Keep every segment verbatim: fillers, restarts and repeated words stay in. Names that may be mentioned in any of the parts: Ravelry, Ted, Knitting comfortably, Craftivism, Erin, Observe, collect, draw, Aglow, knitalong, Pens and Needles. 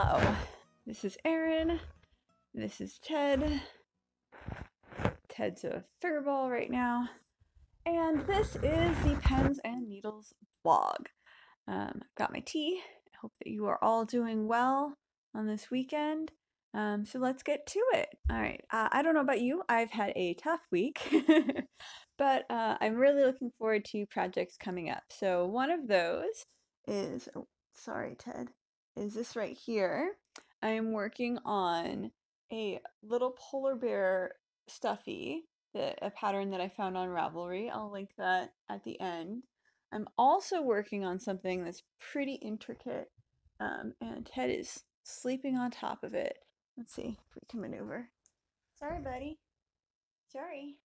Aglow. This is Erin. This is Ted. Ted's a furball right now. And this is the Pens and Needles vlog. Um, I've got my tea. I hope that you are all doing well on this weekend. Um, so let's get to it. All right. Uh, I don't know about you. I've had a tough week, but uh, I'm really looking forward to projects coming up. So one of those is, oh, sorry, Ted, is this right here. I'm working on a little polar bear stuffy, the, a pattern that I found on Ravelry. I'll link that at the end. I'm also working on something that's pretty intricate, um, and Ted is sleeping on top of it. Let's see if we can maneuver. Sorry, buddy. Sorry.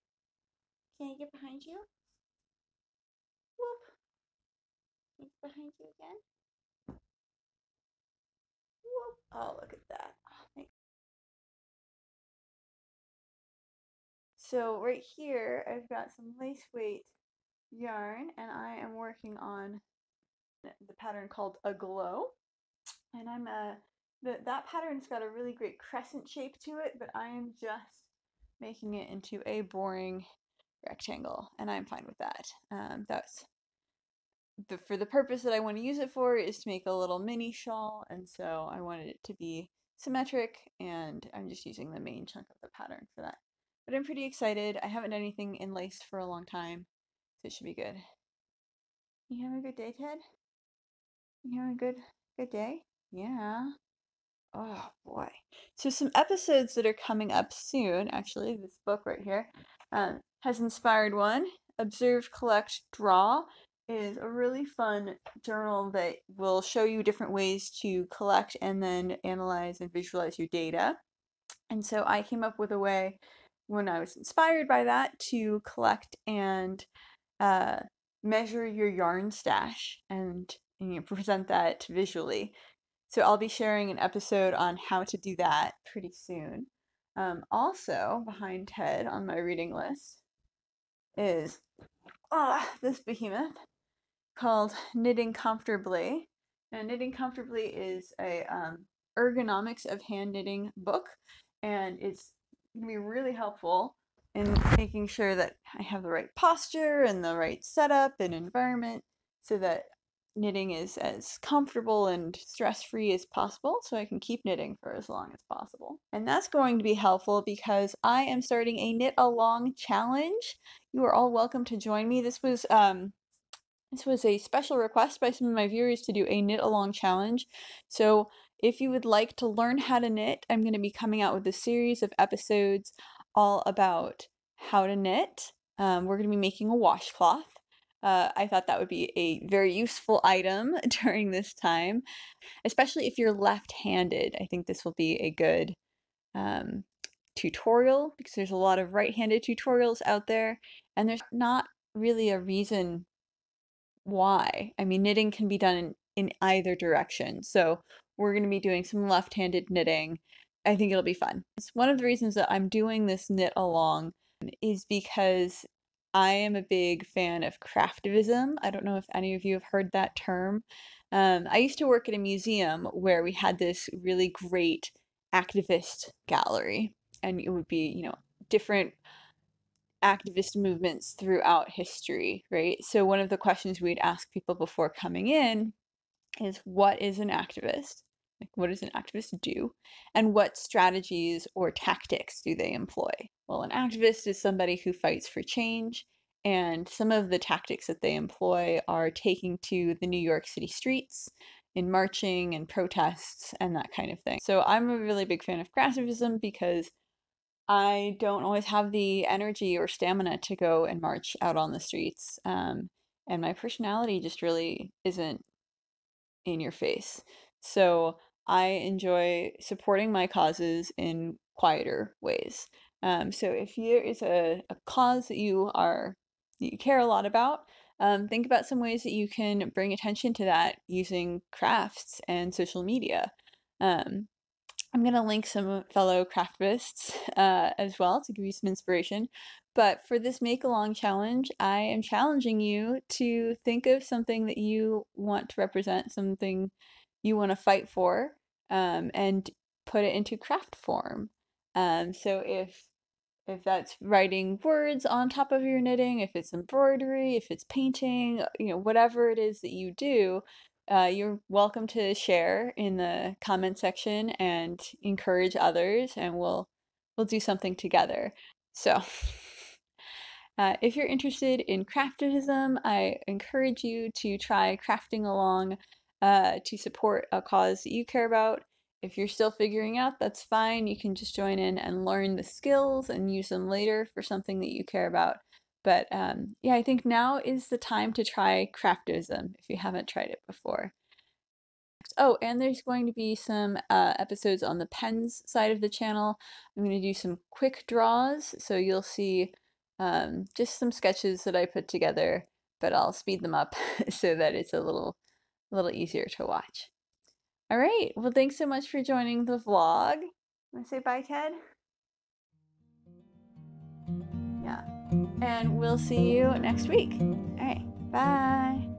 Can I get behind you? Whoop. Can I get behind you again? Whoop. Oh, look at that. Oh, thanks. So right here, I've got some lace weight yarn, and I am working on the pattern called Aglow. And I'm a... The, that pattern's got a really great crescent shape to it, but I am just making it into a boring rectangle, and I'm fine with that. Um, that's the, for the purpose that I want to use it for is to make a little mini shawl, and so I wanted it to be symmetric, and I'm just using the main chunk of the pattern for that. But I'm pretty excited. I haven't done anything in lace for a long time, so it should be good. You having a good day, Ted? You having a good, good day? Yeah. Oh boy. So some episodes that are coming up soon, actually, this book right here um, has inspired one. Observe, Collect, Draw is a really fun journal that will show you different ways to collect and then analyze and visualize your data. And so I came up with a way when I was inspired by that to collect and uh, measure your yarn stash and, and you know, present that visually. So I'll be sharing an episode on how to do that pretty soon. Um, also, behind Ted on my reading list is oh, this behemoth called Knitting Comfortably. Now, Knitting Comfortably is a um, ergonomics of hand knitting book, and it's going to be really helpful in making sure that I have the right posture and the right setup and environment so that knitting is as comfortable and stress-free as possible, so I can keep knitting for as long as possible. And that's going to be helpful because I am starting a knit along challenge. You are all welcome to join me. This was um this was a special request by some of my viewers to do a knit along challenge. So if you would like to learn how to knit, I'm going to be coming out with a series of episodes all about how to knit. Um, we're going to be making a washcloth. Uh, I thought that would be a very useful item during this time, especially if you're left-handed. I think this will be a good um, tutorial because there's a lot of right-handed tutorials out there, and there's not really a reason why. I mean, knitting can be done in, in either direction, so we're going to be doing some left-handed knitting. I think it'll be fun. It's one of the reasons that I'm doing this knit along is because I am a big fan of craftivism. I don't know if any of you have heard that term. Um, I used to work at a museum where we had this really great activist gallery, and it would be, you know, different activist movements throughout history, right? So one of the questions we'd ask people before coming in is, what is an activist? Like, what does an activist do? And what strategies or tactics do they employ? Well, an activist is somebody who fights for change, and some of the tactics that they employ are taking to the New York City streets in marching and protests and that kind of thing. So I'm a really big fan of craftivism because I don't always have the energy or stamina to go and march out on the streets, um, and my personality just really isn't in your face. So I enjoy supporting my causes in quieter ways. Um, so if there is a, a cause that you are that you care a lot about, um, think about some ways that you can bring attention to that using crafts and social media. Um, I'm going to link some fellow craftivists uh, as well to give you some inspiration. But for this make-along challenge, I am challenging you to think of something that you want to represent, something you want to fight for, um, and put it into craft form. Um, so if if that's writing words on top of your knitting, if it's embroidery, if it's painting, you know, whatever it is that you do, uh, you're welcome to share in the comment section and encourage others, and we'll we'll do something together. So uh, if you're interested in craftivism, I encourage you to try crafting along uh, to support a cause that you care about. If you're still figuring out, that's fine. You can just join in and learn the skills and use them later for something that you care about. But um, yeah, I think now is the time to try craftivism if you haven't tried it before. Oh, and there's going to be some uh, episodes on the pens side of the channel. I'm going to do some quick draws, so you'll see um, just some sketches that I put together, but I'll speed them up so that it's a little, a little easier to watch. All right, well, thanks so much for joining the vlog. Want to say bye, Ted? Yeah, and we'll see you next week. All right, bye.